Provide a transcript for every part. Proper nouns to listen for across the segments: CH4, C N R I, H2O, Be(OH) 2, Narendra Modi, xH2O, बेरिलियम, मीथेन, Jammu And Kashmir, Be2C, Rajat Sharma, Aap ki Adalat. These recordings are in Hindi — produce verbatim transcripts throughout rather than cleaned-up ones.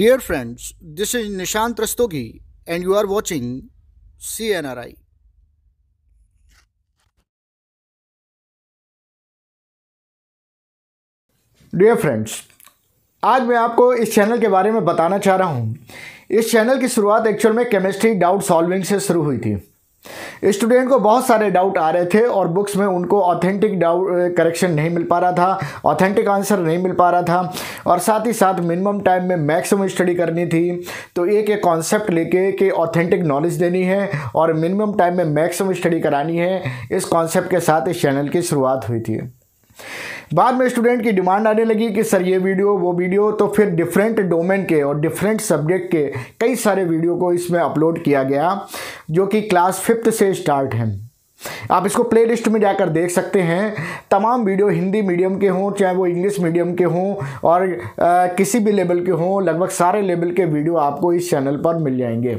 Dear friends, this is Nishant Rastogi and you are watching C N R I. Dear friends, आज मैं आपको इस चैनल के बारे में बताना चाह रहा हूँ। इस चैनल की शुरुआत एक्चुअल में केमिस्ट्री डाउट सॉल्विंग से शुरू हुई थी। स्टूडेंट को बहुत सारे डाउट आ रहे थे और बुक्स में उनको ऑथेंटिक डाउट करेक्शन नहीं मिल पा रहा था, ऑथेंटिक आंसर नहीं मिल पा रहा था और साथ ही साथ मिनिमम टाइम में मैक्सिमम स्टडी करनी थी। तो एक एक कॉन्सेप्ट लेके कि ऑथेंटिक नॉलेज देनी है और मिनिमम टाइम में मैक्सिमम स्टडी करानी है, इस कॉन्सेप्ट के साथ इस चैनल की शुरुआत हुई थी। बाद में स्टूडेंट की डिमांड आने लगी कि सर ये वीडियो वो वीडियो, तो फिर डिफरेंट डोमेन के और डिफरेंट सब्जेक्ट के कई सारे वीडियो को इसमें अपलोड किया गया जो कि क्लास फिफ्थ से स्टार्ट हैं। आप इसको प्लेलिस्ट में जाकर देख सकते हैं। तमाम वीडियो हिंदी मीडियम के हों चाहे वो इंग्लिश मीडियम के हों और आ, किसी भी लेवल के हों, लगभग सारे लेवल के वीडियो आपको इस चैनल पर मिल जाएंगे।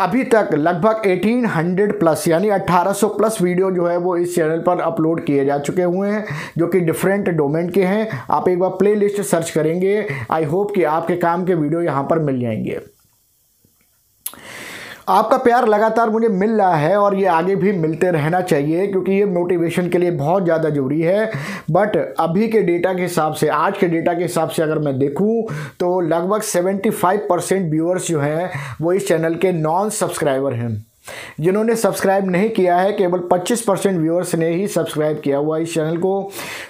अभी तक लगभग अठारह सौ प्लस यानी अठारह सौ प्लस वीडियो जो है वो इस चैनल पर अपलोड किए जा चुके हुए हैं जो कि डिफरेंट डोमेन के हैं। आप एक बार प्लेलिस्ट सर्च करेंगे, आई होप कि आपके काम के वीडियो यहाँ पर मिल जाएंगे। आपका प्यार लगातार मुझे मिल रहा है और ये आगे भी मिलते रहना चाहिए क्योंकि ये मोटिवेशन के लिए बहुत ज़्यादा ज़रूरी है। बट अभी के डेटा के हिसाब से, आज के डेटा के हिसाब से अगर मैं देखूं तो लगभग पचहत्तर परसेंट व्यूअर्स जो हैं वो इस चैनल के नॉन सब्सक्राइबर हैं, जिन्होंने सब्सक्राइब नहीं किया है। केवल पच्चीस परसेंट व्यूअर्स ने ही सब्सक्राइब किया हुआ इस चैनल को।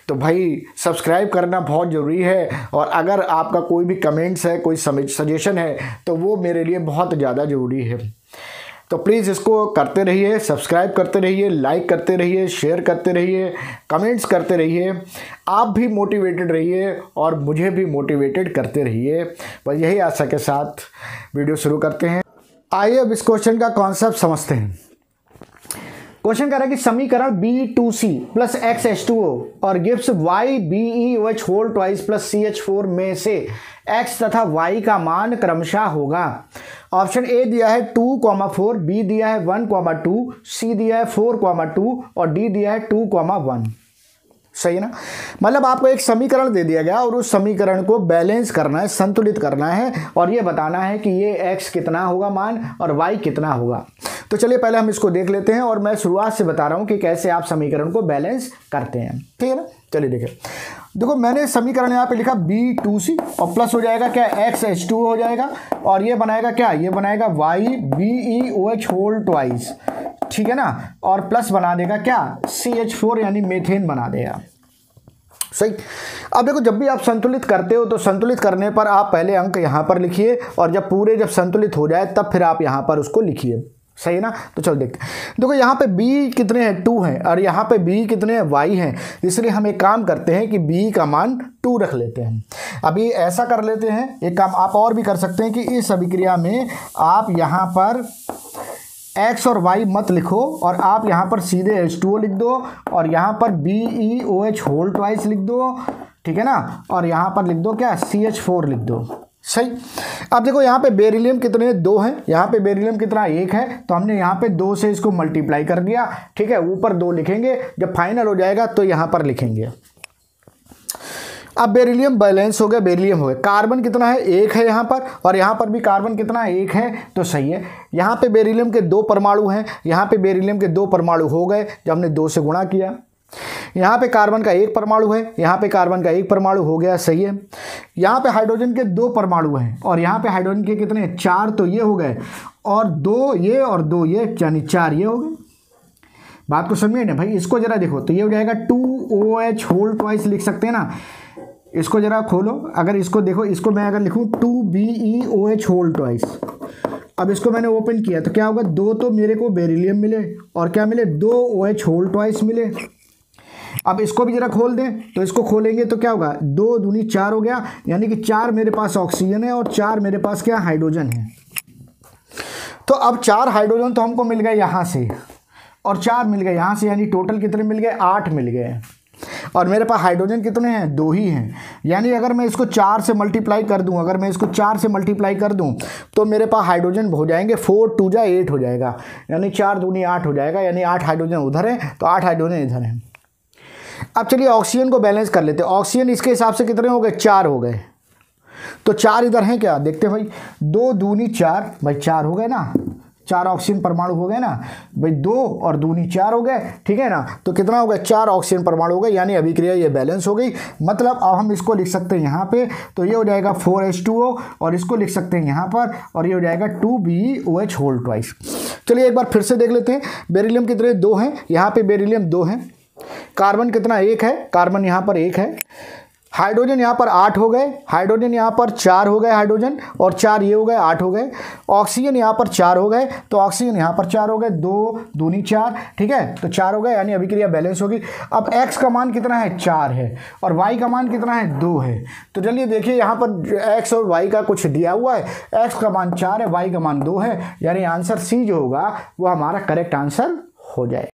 तो भाई सब्सक्राइब करना बहुत ज़रूरी है और अगर आपका कोई भी कमेंट्स है, कोई सजेशन है तो वो मेरे लिए बहुत ज़्यादा ज़रूरी है। तो प्लीज़ इसको करते रहिए, सब्सक्राइब करते रहिए, लाइक करते रहिए, शेयर करते रहिए, कमेंट्स करते रहिए। आप भी मोटिवेटेड रहिए और मुझे भी मोटिवेटेड करते रहिए। बस यही आशा के साथ वीडियो शुरू करते हैं। आइए अब इस क्वेश्चन का कॉन्सेप्ट समझते हैं। क्वेश्चन कह रहा है कि समीकरण B two C plus X H two O और gives Y B E O H whole twice plus C H four में से x तथा y का मान क्रमशः होगा। ऑप्शन ए दिया है टू कॉमा फोर, बी दिया है वन कॉमा टू, सी दिया है फोर कॉमा टू और डी दिया है टू कॉमा वन। सही है ना? मतलब आपको एक समीकरण दे दिया गया और उस समीकरण को बैलेंस करना है, संतुलित करना है और ये बताना है कि ये x कितना होगा मान और y कितना होगा। तो चलिए पहले हम इसको देख लेते हैं और मैं शुरुआत से बता रहा हूँ कि कैसे आप समीकरण को बैलेंस करते हैं। ठीक है ना? चलिए देखें। देखो मैंने समीकरण यहाँ पे लिखा बी टू सी और प्लस हो जाएगा क्या एक्स एच टू ओ हो जाएगा और ये बनाएगा क्या, ये बनाएगा Y B E O H whole twice. ठीक है ना? और प्लस बना देगा क्या सी एच फोर यानी मीथेन बना देगा। सही। अब देखो जब भी आप संतुलित करते हो तो संतुलित करने पर आप पहले अंक यहाँ पर लिखिए और जब पूरे जब संतुलित हो जाए तब फिर आप यहाँ पर उसको लिखिए। सही है ना? तो चलो देखते हैं। देखो यहाँ पे b कितने हैं, टू हैं और यहाँ पे b कितने हैं, y हैं। इसलिए हम एक काम करते हैं कि b का मान टू रख लेते हैं। अभी ऐसा कर लेते हैं, एक काम आप और भी कर सकते हैं कि इस अभिक्रिया में आप यहाँ पर x और y मत लिखो और आप यहाँ पर सीधे एच टू ओ लिख दो और यहाँ पर B E O H whole twice लिख दो। ठीक है ना? और यहाँ पर लिख दो क्या सी एच फोर लिख दो। सही। अब देखो यहाँ पे बेरिलियम कितने, दो हैं, यहाँ पे बेरिलियम कितना, एक है, तो हमने यहाँ पे दो से इसको मल्टीप्लाई कर दिया। ठीक है? ऊपर दो लिखेंगे, जब फाइनल हो जाएगा तो यहाँ पर लिखेंगे। अब बेरिलियम बैलेंस हो गया, बेरिलियम हो गया। कार्बन कितना है, एक है यहाँ पर और यहाँ पर भी कार्बन कितना है, एक है। तो सही है, यहाँ पे बेरिलियम के दो परमाणु हैं, यहाँ पे बेरिलियम के दो परमाणु हो गए जब हमने दो से गुणा किया। यहाँ पे कार्बन का एक परमाणु है, यहाँ पे कार्बन का एक परमाणु हो गया। सही है। यहाँ पे हाइड्रोजन के दो परमाणु हैं और यहाँ पे हाइड्रोजन के कितने, चार, तो ये हो गए और दो ये और दो ये यानी चार ये हो गए। बात को समझिए ना भाई, इसको जरा देखो तो ये हो जाएगा two O H whole twice लिख सकते हैं ना। इसको जरा खोलो, अगर इसको देखो, इसको मैं अगर लिखूँ two B E O H whole twice, अब इसको मैंने ओपन किया तो क्या होगा, दो तो मेरे को बेरिलियम मिले और क्या मिले, दो ओ एच होल ट्वाइस मिले। अब इसको भी जरा खोल दें तो इसको खोलेंगे तो क्या होगा, दो दूनी चार हो गया यानी कि चार मेरे पास ऑक्सीजन है और चार मेरे पास क्या हाइड्रोजन है। तो अब चार हाइड्रोजन तो हमको मिल गए यहाँ से और चार मिल गए यहाँ से, यानी टोटल कितने मिल गए, आठ मिल गए और मेरे पास हाइड्रोजन कितने हैं, दो ही हैं। यानी अगर मैं इसको चार से मल्टीप्लाई कर दूं, अगर मैं इसको चार से मल्टीप्लाई कर दूं तो मेरे पास हाइड्रोजन हो जाएंगे, फोर टू जा एट हो जाएगा यानी चार दूनी आठ हो जाएगा, यानी आठ हाइड्रोजन उधर है तो आठ हाइड्रोजन इधर है। अब चलिए ऑक्सीजन को बैलेंस कर लेते हैं। ऑक्सीजन इसके हिसाब से कितने हो गए, चार हो गए। तो चार इधर हैं क्या, देखते भाई, दो दूनी चार, भाई चार हो गए ना, चार ऑक्सीजन परमाणु हो गए ना भाई, दो और दूनी चार हो गए, ठीक है ना। तो कितना हो गया, चार ऑक्सीजन परमाणु हो गए, यानी अभिक्रिया ये बैलेंस हो गई। मतलब अब हम इसको लिख सकते हैं यहाँ पे, तो ये हो जाएगा फोर एच टू ओ और इसको लिख सकते हैं यहाँ पर, और ये हो जाएगा two B E O H whole twice. चलिए एक बार फिर से देख लेते हैं, बेरिलियम कितने, दो हैं, यहाँ पर बेरिलियम दो हैं, कार्बन कितना, एक है, कार्बन यहाँ पर एक है, हाइड्रोजन यहाँ पर आठ हो गए, हाइड्रोजन यहाँ पर चार हो गए, हाइड्रोजन और चार ये हो गए, आठ हो गए, ऑक्सीजन यहाँ पर चार हो गए, तो ऑक्सीजन यहाँ पर चार हो गए, दो दूनी चार, ठीक है, तो चार हो गए, यानी अभिक्रिया बैलेंस होगी। अब x का मान कितना है, चार है, और y का मान कितना है, दो है। तो चलिए देखिए यहाँ पर x और y का कुछ दिया हुआ है, x का मान चार है, y का मान दो है, यानी आंसर सी जो होगा वो हमारा करेक्ट आंसर हो जाए।